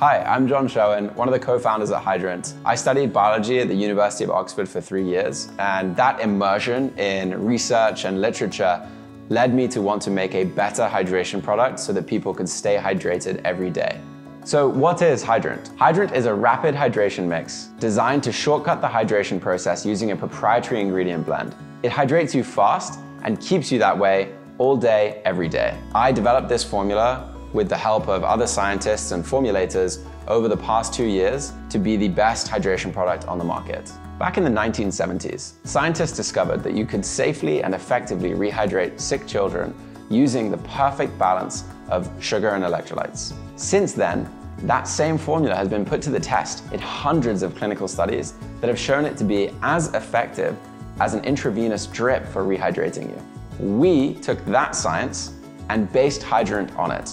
Hi, I'm John Sherwin, one of the co-founders at Hydrant. I studied biology at the University of Oxford for 3 years, and that immersion in research and literature led me to want to make a better hydration product so that people could stay hydrated every day. So what is Hydrant? Hydrant is a rapid hydration mix designed to shortcut the hydration process using a proprietary ingredient blend. It hydrates you fast and keeps you that way all day, every day. I developed this formula with the help of other scientists and formulators over the past 2 years to be the best hydration product on the market. Back in the 1970s, scientists discovered that you could safely and effectively rehydrate sick children using the perfect balance of sugar and electrolytes. Since then, that same formula has been put to the test in hundreds of clinical studies that have shown it to be as effective as an intravenous drip for rehydrating you. We took that science and based Hydrant on it.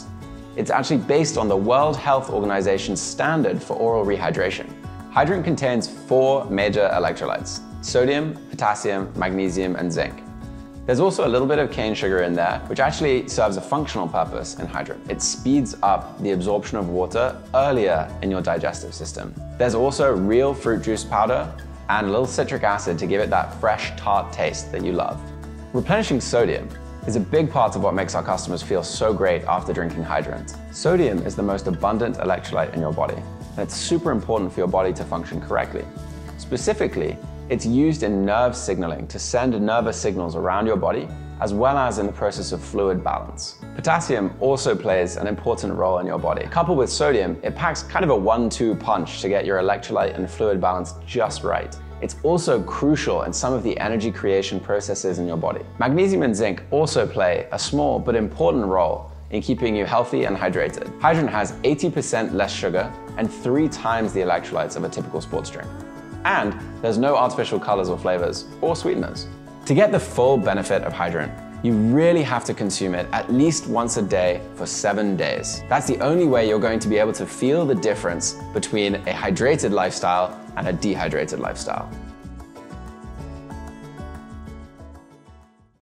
It's actually based on the World Health Organization's standard for oral rehydration. Hydrant contains 4 major electrolytes: sodium, potassium, magnesium, and zinc. There's also a little bit of cane sugar in there, which actually serves a functional purpose in Hydrant. It speeds up the absorption of water earlier in your digestive system. There's also real fruit juice powder and a little citric acid to give it that fresh, tart taste that you love. Replenishing sodium is a big part of what makes our customers feel so great after drinking Hydrant. Sodium is the most abundant electrolyte in your body, and it's super important for your body to function correctly. Specifically, it's used in nerve signaling to send nervous signals around your body, as well as in the process of fluid balance. Potassium also plays an important role in your body. Coupled with sodium, it packs kind of a 1-2 punch to get your electrolyte and fluid balance just right. It's also crucial in some of the energy creation processes in your body. Magnesium and zinc also play a small but important role in keeping you healthy and hydrated. Hydrant has 80% less sugar and 3 times the electrolytes of a typical sports drink. And there's no artificial colors or flavors or sweeteners. To get the full benefit of Hydrant, you really have to consume it at least once a day for 7 days. That's the only way you're going to be able to feel the difference between a hydrated lifestyle and a dehydrated lifestyle.